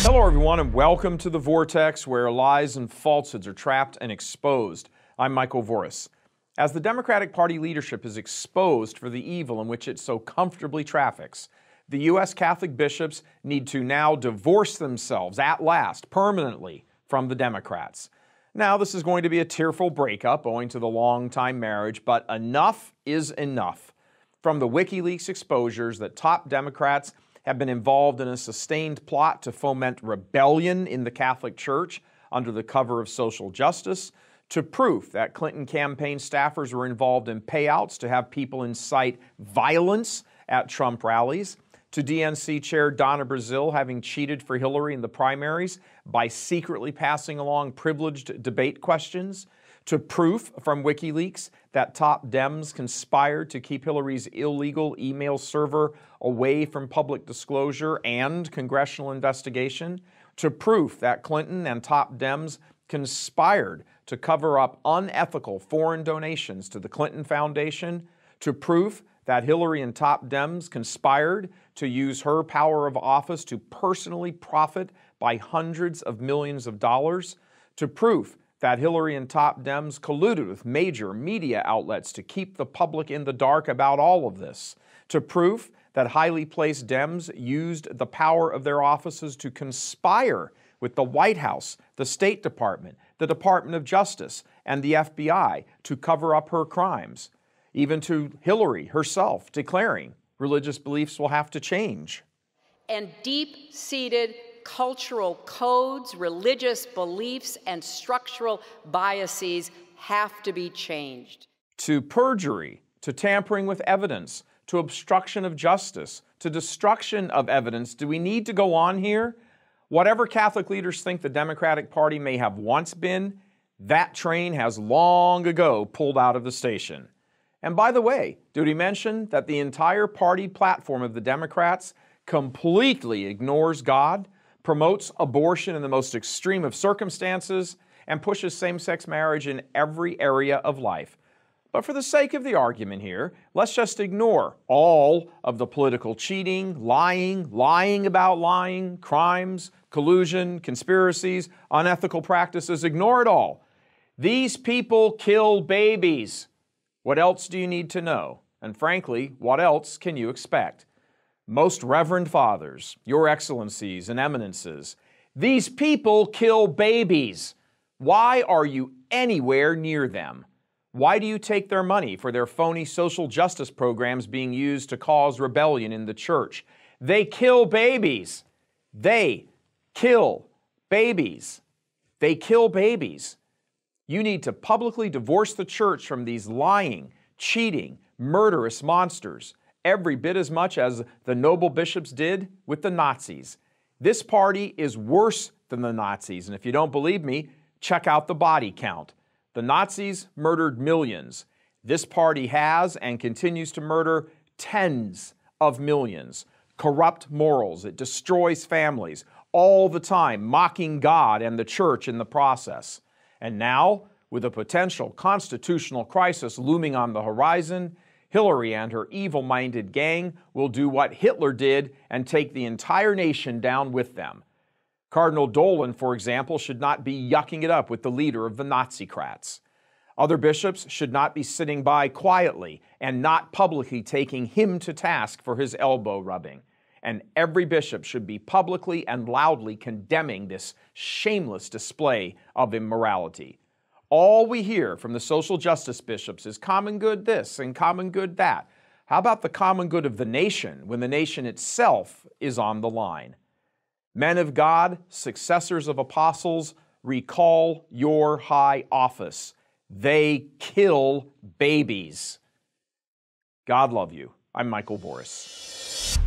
Hello, everyone, and welcome to The Vortex, where lies and falsehoods are trapped and exposed. I'm Michael Voris. As the Democratic Party leadership is exposed for the evil in which it so comfortably traffics, the U.S. Catholic bishops need to now divorce themselves, at last, permanently, from the Democrats. Now, this is going to be a tearful breakup owing to the long-time marriage, but enough is enough. From the WikiLeaks exposures that top Democrats have been involved in a sustained plot to foment rebellion in the Catholic Church under the cover of social justice, to proof that Clinton campaign staffers were involved in payouts to have people incite violence at Trump rallies, to DNC Chair Donna Brazile having cheated for Hillary in the primaries by secretly passing along privileged debate questions, to proof from WikiLeaks that top Dems conspired to keep Hillary's illegal email server away from public disclosure and congressional investigation, to proof that Clinton and top Dems conspired to cover up unethical foreign donations to the Clinton Foundation, to proof that Hillary and top Dems conspired to use her power of office to personally profit by hundreds of millions of dollars, to proof that Hillary and top Dems colluded with major media outlets to keep the public in the dark about all of this, to proof that highly placed Dems used the power of their offices to conspire with the White House, the State Department, the Department of Justice, and the FBI to cover up her crimes, even to Hillary herself declaring religious beliefs will have to change. And deep-seated cultural codes, religious beliefs, and structural biases have to be changed. To perjury, to tampering with evidence, to obstruction of justice, to destruction of evidence. Do we need to go on here? Whatever Catholic leaders think the Democratic Party may have once been, that train has long ago pulled out of the station. And by the way, did he mention that the entire party platform of the Democrats completely ignores God, promotes abortion in the most extreme of circumstances, and pushes same-sex marriage in every area of life? But for the sake of the argument here, let's just ignore all of the political cheating, lying, lying about lying, crimes, collusion, conspiracies, unethical practices. Ignore it all. These people kill babies. What else do you need to know? And frankly, what else can you expect? Most Reverend Fathers, Your Excellencies and Eminences, these people kill babies. Why are you anywhere near them? Why do you take their money for their phony social justice programs being used to cause rebellion in the church? They kill babies. They kill babies. They kill babies. You need to publicly divorce the church from these lying, cheating, murderous monsters, every bit as much as the noble bishops did with the Nazis. This party is worse than the Nazis, and if you don't believe me, check out the body count. The Nazis murdered millions. This party has and continues to murder tens of millions. Corrupt morals, it destroys families all the time, mocking God and the church in the process. And now, with a potential constitutional crisis looming on the horizon, Hillary and her evil-minded gang will do what Hitler did and take the entire nation down with them. Cardinal Dolan, for example, should not be yucking it up with the leader of the Nazicrats. Other bishops should not be sitting by quietly and not publicly taking him to task for his elbow rubbing. And every bishop should be publicly and loudly condemning this shameless display of immorality. All we hear from the social justice bishops is common good this and common good that. How about the common good of the nation when the nation itself is on the line? Men of God, successors of apostles, recall your high office. They kill babies. God love you. I'm Michael Voris.